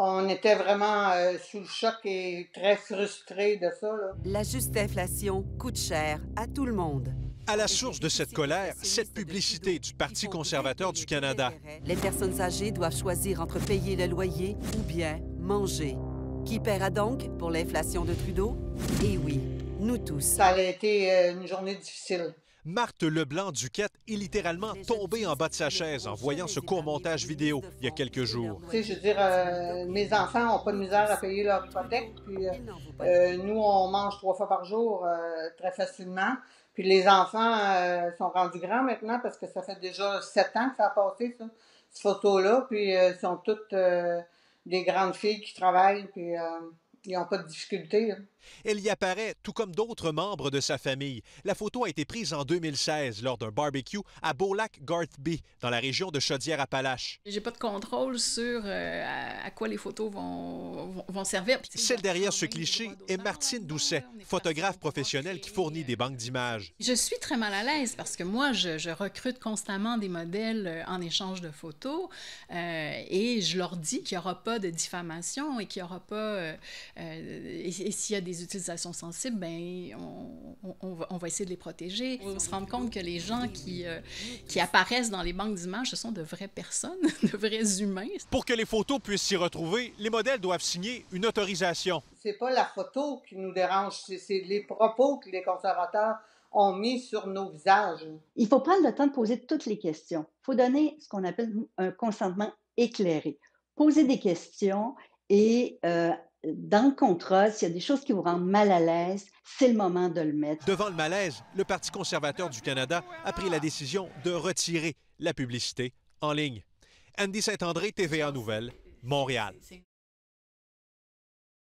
on était vraiment sous le choc et très frustrés de ça, là. La juste inflation coûte cher à tout le monde. À la source de cette colère, cette publicité du Parti conservateur du Canada. Les personnes âgées doivent choisir entre payer le loyer ou bien manger. Qui paiera donc pour l'inflation de Trudeau? Eh oui, nous tous. Ça a été une journée difficile. Marthe Leblanc-Duquette est littéralement tombée en bas de sa chaise en voyant ce court montage vidéo il y a quelques jours. Tu sais, je veux dire, mes enfants n'ont pas de misère à payer leur hypothèque. Puis, nous, on mange 3 fois par jour très facilement. Puis les enfants sont rendus grands maintenant parce que ça fait déjà 7 ans que ça a passé, ça, cette photo-là. Puis sont toutes des grandes filles qui travaillent. Puis... ils n'ont pas de difficultés. Hein. Elle y apparaît, tout comme d'autres membres de sa famille. La photo a été prise en 2016 lors d'un barbecue à Beaulac Garthby, dans la région de Chaudière-Appalaches. J'ai pas de contrôle sur à quoi les photos vont servir. Celle derrière ce cliché est Martine Doucet, photographe professionnelle qui fournit des banques d'images. Je suis très mal à l'aise parce que moi, je recrute constamment des modèles en échange de photos et je leur dis qu'il n'y aura pas de diffamation et qu'il n'y aura pas... et s'il y a des utilisations sensibles, ben, on va essayer de les protéger. On se rend compte que les gens qui apparaissent dans les banques d'images, ce sont de vraies personnes, de vrais humains. Pour que les photos puissent s'y retrouver, les modèles doivent signer une autorisation. C'est pas la photo qui nous dérange, c'est les propos que les conservateurs ont mis sur nos visages. Il faut prendre le temps de poser toutes les questions. Il faut donner ce qu'on appelle un consentement éclairé. Poser des questions et... dans le contrat, s'il y a des choses qui vous rendent mal à l'aise, c'est le moment de le mettre. Devant le malaise, le Parti conservateur du Canada a pris la décision de retirer la publicité en ligne. Andy Saint-André, TVA Nouvelles, Montréal.